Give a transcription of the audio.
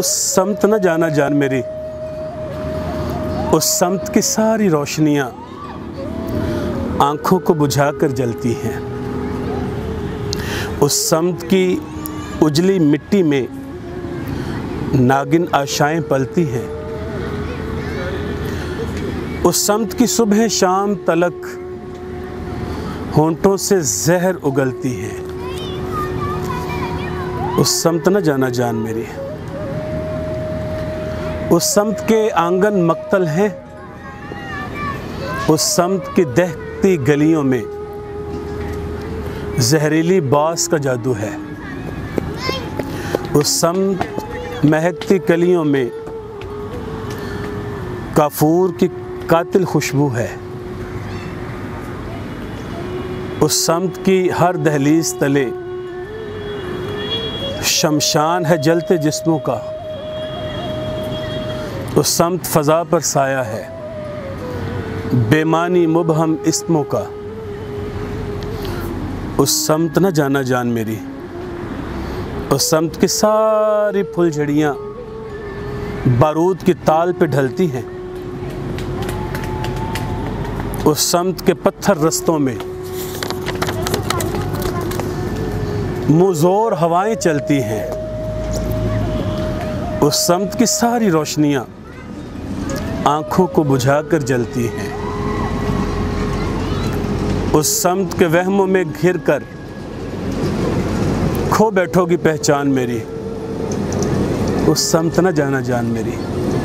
उस समत न जाना जान मेरी, उस समत की सारी रोशनियाँ आँखों को बुझाकर जलती हैं। उस समत की उजली मिट्टी में नागिन आशाएं पलती हैं। उस समत की सुबह शाम तलक होंठों से जहर उगलती है। उस समत न जाना जान मेरी। उस समत के आंगन मक्तल हैं। उस समत की दहकती गलियों में जहरीली बास का जादू है। उस समत महकती कलियों में काफूर की कातिल खुशबू है। उस समत की हर दहलीज तले शमशान है जलते जिस्मों का। उस समत फ़ज़ा पर साया है बेमानी मुबहम इस्मों का। उस समत न जाना जान मेरी। उस समत की सारी फुलझड़ियाँ बारूद की ताल पे ढलती हैं। उस समत के पत्थर रस्तों में मुज़ोर हवाएं चलती हैं। उस समत की सारी रोशनियाँ आँखों को बुझाकर जलती हैं। उस समत के वहमों में घिर कर खो बैठोगी पहचान मेरी। उस समत न जाना जान मेरी।